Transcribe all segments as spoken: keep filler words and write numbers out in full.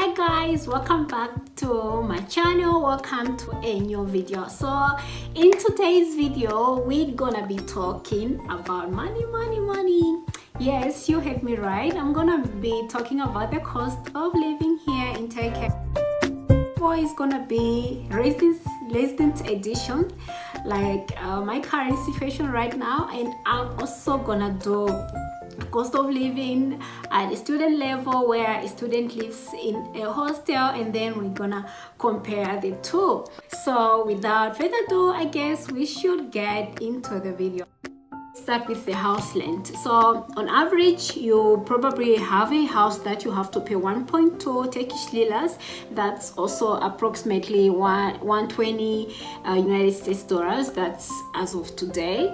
Hi guys, welcome back to my channel. Welcome to a new video. So in today's video we're gonna be talking about money money money. Yes, you heard me right. I'm gonna be talking about the cost of living here in Turkey. It's gonna be resident resident edition, like uh, my current situation right now, and I'm also gonna do cost of living at the student level, where a student lives in a hostel, and then we're gonna compare the two. So without further ado, I guess we should get into the video. Start with the house rent. So on average, you probably have a house that you have to pay one point two Turkish liras. That's also approximately one hundred twenty uh, United States dollars. That's as of today.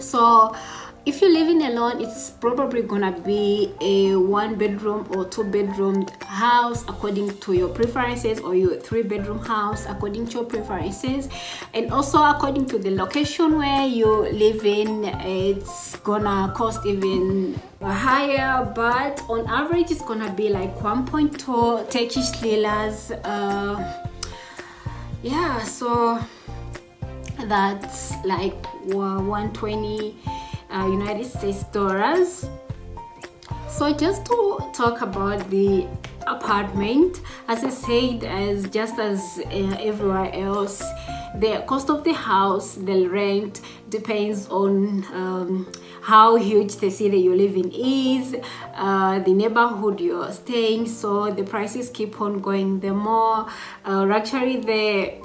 So if you're living alone, it's probably gonna be a one bedroom or two bedroom house according to your preferences, or your three bedroom house according to your preferences, and also according to the location where you live in. It's gonna cost even higher, but on average it's gonna be like one point two Turkish liras. Uh, yeah, so that's like one hundred twenty Uh, United States dollars. So just to talk about the apartment, as I said, as just as uh, everywhere else, the cost of the house, the rent, depends on um, how huge the city you live in is, uh, the neighborhood you're staying. So the prices keep on going. The more uh, luxury the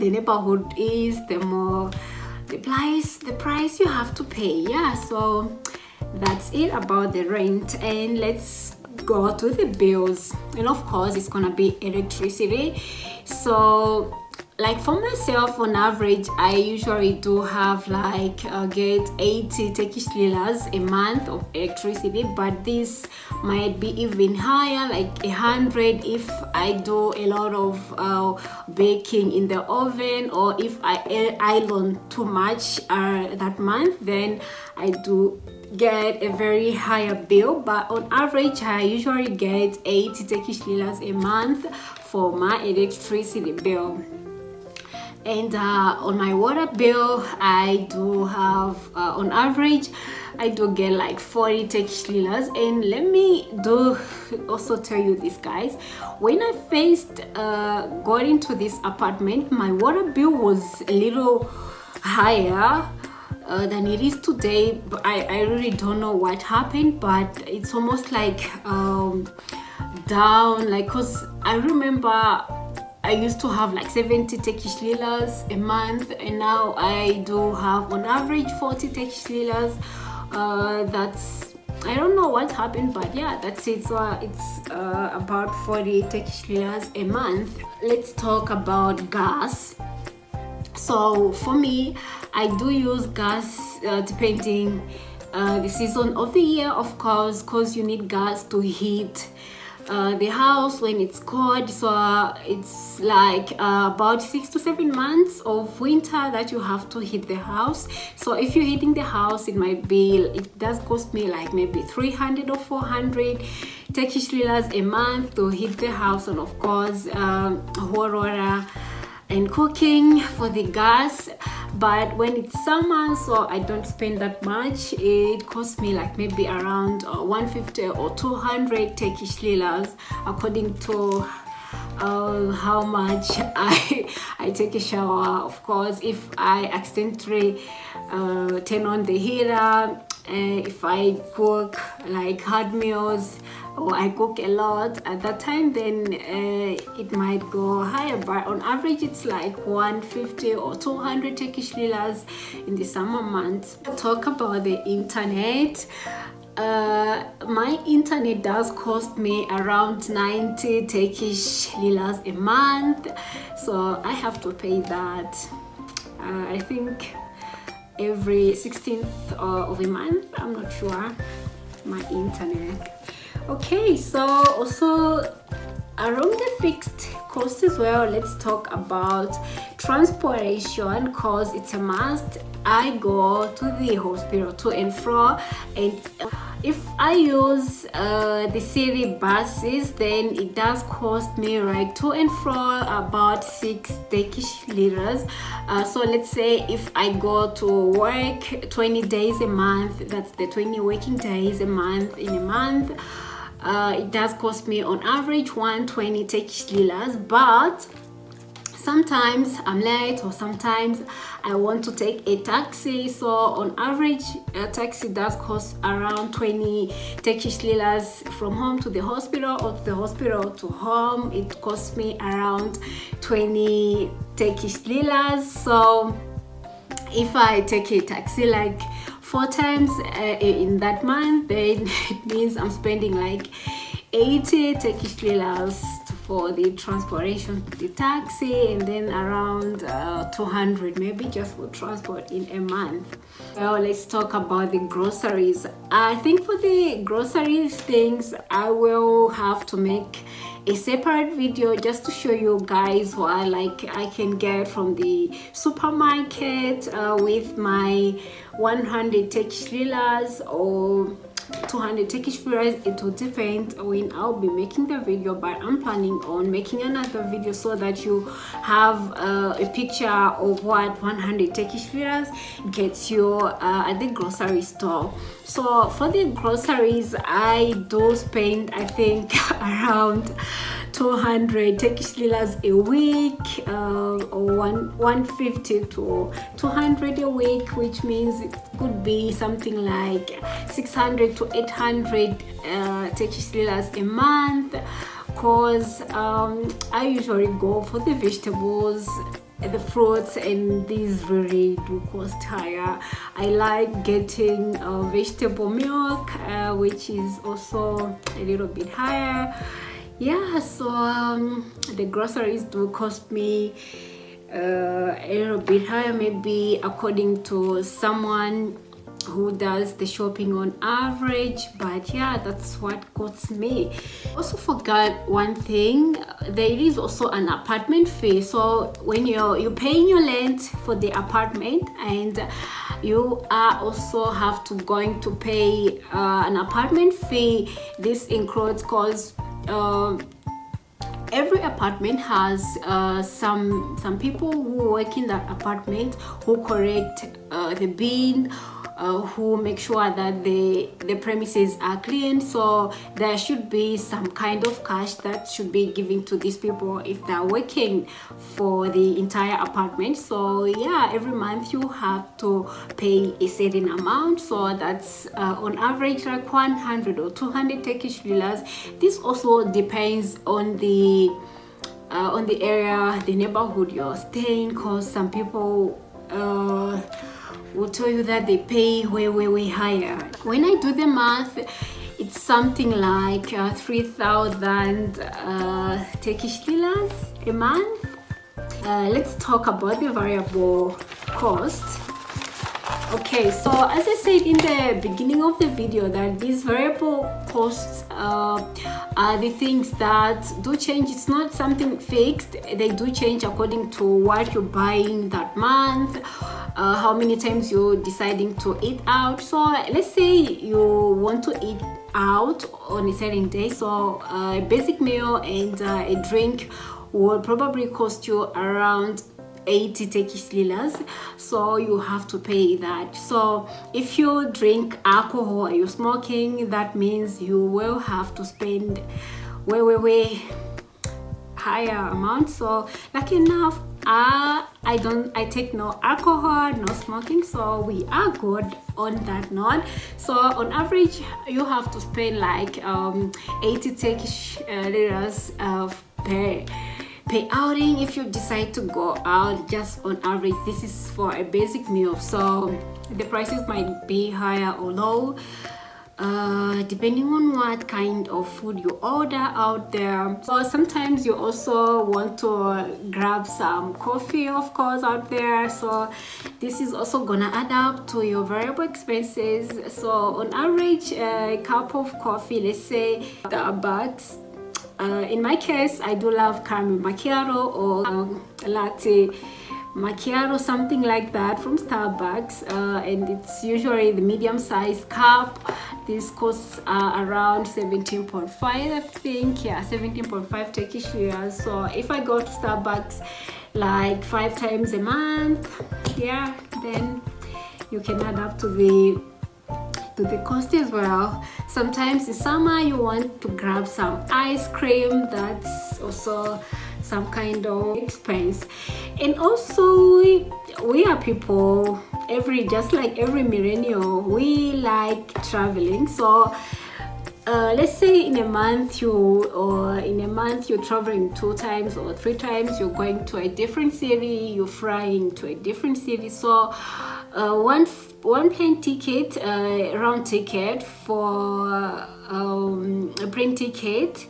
the neighborhood is, the more The price, the price you have to pay. Yeah, so that's it about the rent, and let's go to the bills. And of course it's gonna be electricity. So like for myself, on average, I usually do have like uh, get eighty Turkish liras a month of electricity, but this might be even higher, like a hundred, if I do a lot of uh, baking in the oven, or if I iron too much uh, that month, then I do get a very higher bill. But on average, I usually get eighty Turkish liras a month for my electricity bill. And uh, on my water bill, I do have uh, on average I do get like forty Turkish liras. And let me do also tell you this, guys, when I first uh, got into this apartment, my water bill was a little higher uh, than it is today. But I, I really don't know what happened, but it's almost like um, down, like, because I remember I used to have like seventy Turkish liras a month, and now I do have on average forty Turkish liras. Uh, that's, I don't know what happened, but yeah, that's it. So it's uh, about forty Turkish liras a month. Let's talk about gas. So for me, I do use gas uh, depending uh, the season of the year, of course, because you need gas to heat Uh, the house when it's cold. So uh, it's like uh, about six to seven months of winter that you have to heat the house. So if you're heating the house, it might be, it does cost me like maybe three hundred or four hundred Turkish liras a month to heat the house, and of course um, hot water and cooking for the gas. But when it's summer, so I don't spend that much. It costs me like maybe around uh, one hundred fifty or two hundred Turkish liras, according to uh, how much I I take a shower. Of course, if I accidentally uh, turn on the heater, uh, if I cook like hard meals, or I cook a lot at that time, then uh, it might go higher. But on average, it's like one hundred fifty or two hundred Turkish liras in the summer months. Talk about the internet. Uh, my internet does cost me around ninety Turkish liras a month, so I have to pay that. Uh, I think every sixteenth of a month. I'm not sure. My internet. Okay, so also around the fixed cost as well. Let's talk about transportation, because it's a must. I go to the hospital to and fro, and if I use uh, the city buses, then it does cost me right to and fro about six Turkish liras. Uh, so let's say if I go to work twenty days a month, that's the twenty working days a month in a month, uh, it does cost me on average one hundred twenty Turkish liras. But sometimes I'm late, or sometimes I want to take a taxi, so on average a taxi does cost around twenty Turkish liras from home to the hospital, or to the hospital to home. It costs me around twenty Turkish liras. So if I take a taxi like four times uh, in that month, then it means I'm spending like eighty Turkish liras for the transportation to the taxi, and then around uh, two hundred maybe just for transport in a month. Well, let's talk about the groceries. I think for the groceries things I will have to make a separate video just to show you guys what I like I can get from the supermarket uh, with my one hundred Turkish liras or two hundred Turkish liras. It will depend when I'll be making the video, but I'm planning on making another video so that you have uh, a picture of what one hundred Turkish liras gets you uh, at the grocery store. So for the groceries, I do spend I think around two hundred Turkish liras a week, uh, or one, 150 to two hundred a week, which means it could be something like six hundred to eight hundred uh, Turkish liras a month, because um, I usually go for the vegetables, the fruits, and these really do cost higher. I like getting uh, vegetable milk, uh, which is also a little bit higher. Yeah, so um, the groceries do cost me uh, a little bit higher, maybe according to someone who does the shopping on average, but yeah, that's what costs me. Also forgot one thing, there is also an apartment fee. So when you're you're paying your rent for the apartment, and you are also have to going to pay uh, an apartment fee. This includes costs. Uh, every apartment has uh, some some people who work in that apartment who collect uh, the bin, Uh, who make sure that the the premises are clean. So there should be some kind of cash that should be given to these people if they're working for the entire apartment. So yeah, every month you have to pay a certain amount. So that's uh, on average like one hundred or two hundred Turkish liras. This also depends on the uh, on the area, the neighborhood you're staying, because some people uh, will tell you that they pay way way way higher. When I do the math, it's something like uh, three thousand uh, Turkish liras a month. Uh, let's talk about the variable cost. Okay, so as I said in the beginning of the video, that these variable costs uh, are the things that do change. It's not something fixed. They do change according to what you're buying that month, Uh, how many times you're deciding to eat out. So let's say you want to eat out on a certain day, so uh, a basic meal and uh, a drink will probably cost you around eighty Turkish liras, so you have to pay that. So if you drink alcohol or you're smoking, that means you will have to spend way way way higher amount. So lucky enough, uh, I don't I take no alcohol, no smoking, so we are good on that note. So on average you have to spend like um, eighty Turkish uh, liras uh, per per outing if you decide to go out. Just on average, this is for a basic meal, so the prices might be higher or low Uh, depending on what kind of food you order out there. So sometimes you also want to grab some coffee, of course, out there, so this is also gonna add up to your variable expenses. So on average, a cup of coffee, let's say Starbucks, Uh, in my case, I do love caramel macchiato or um, latte macchiato, something like that from Starbucks, uh, and it's usually the medium-sized cup. This costs uh, around seventeen point five, I think. Yeah, seventeen point five Turkish lira. So if I go to Starbucks like five times a month, yeah, then you can add up to the to the cost as well. Sometimes in summer you want to grab some ice cream, that's also some kind of expense. And also we, we are people, every just like every millennial, we like traveling. So uh, let's say in a month you or in a month you're traveling two times or three times, you're going to a different city, you're flying to a different city. So uh, one one plane ticket, uh, round ticket for um, a plane ticket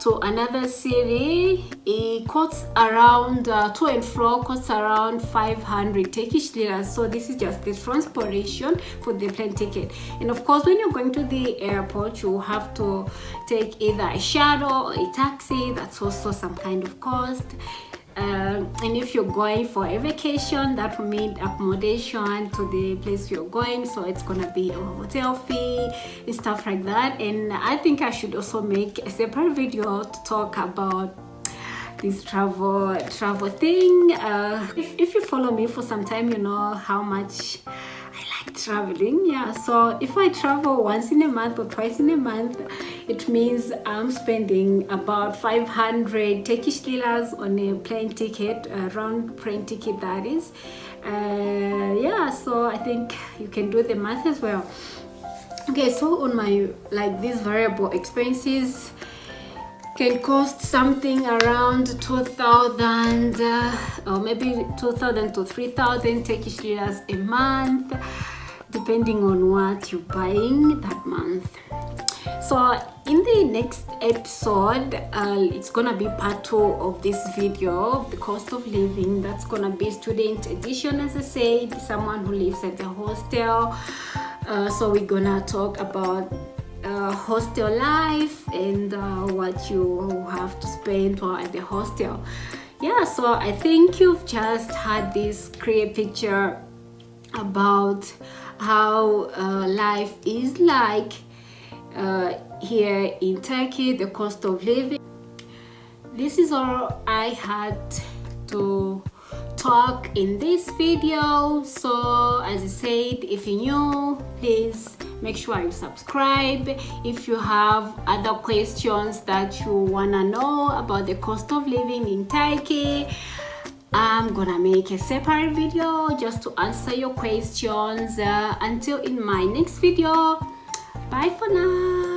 to another city, it costs around uh, to and fro costs around five hundred Turkish lira. So this is just the transportation for the plane ticket. And of course, when you're going to the airport, you have to take either a shuttle or a taxi. That's also some kind of cost. Uh, and if you're going for a vacation, that will mean accommodation to the place you're going, so it's gonna be a hotel fee and stuff like that. And I think I should also make a separate video to talk about this travel travel thing. Uh, if, if you follow me for some time, you know how much I like traveling. Yeah, so if I travel once in a month or twice in a month, it means I'm spending about five hundred Turkish liras on a plane ticket, a round plane ticket that is. Uh, yeah, so I think you can do the math as well. Okay, so on my, like these variable expenses can cost something around two thousand uh, or maybe two thousand to three thousand Turkish liras a month, depending on what you're buying that month. So in the next episode, uh, it's gonna be part two of this video, the cost of living. That's gonna be student edition, as I said, someone who lives at the hostel. Uh, so we're gonna talk about uh, hostel life and uh, what you have to spend while at the hostel. Yeah, so I think you've just had this clear picture about how uh, life is like uh, here in Turkey, the cost of living. This is all I had to talk in this video. So as I said, if you're new, please make sure you subscribe. If you have other questions that you wanna know about the cost of living in Turkey, I'm gonna make a separate video just to answer your questions. Uh, until in my next video, bye for now.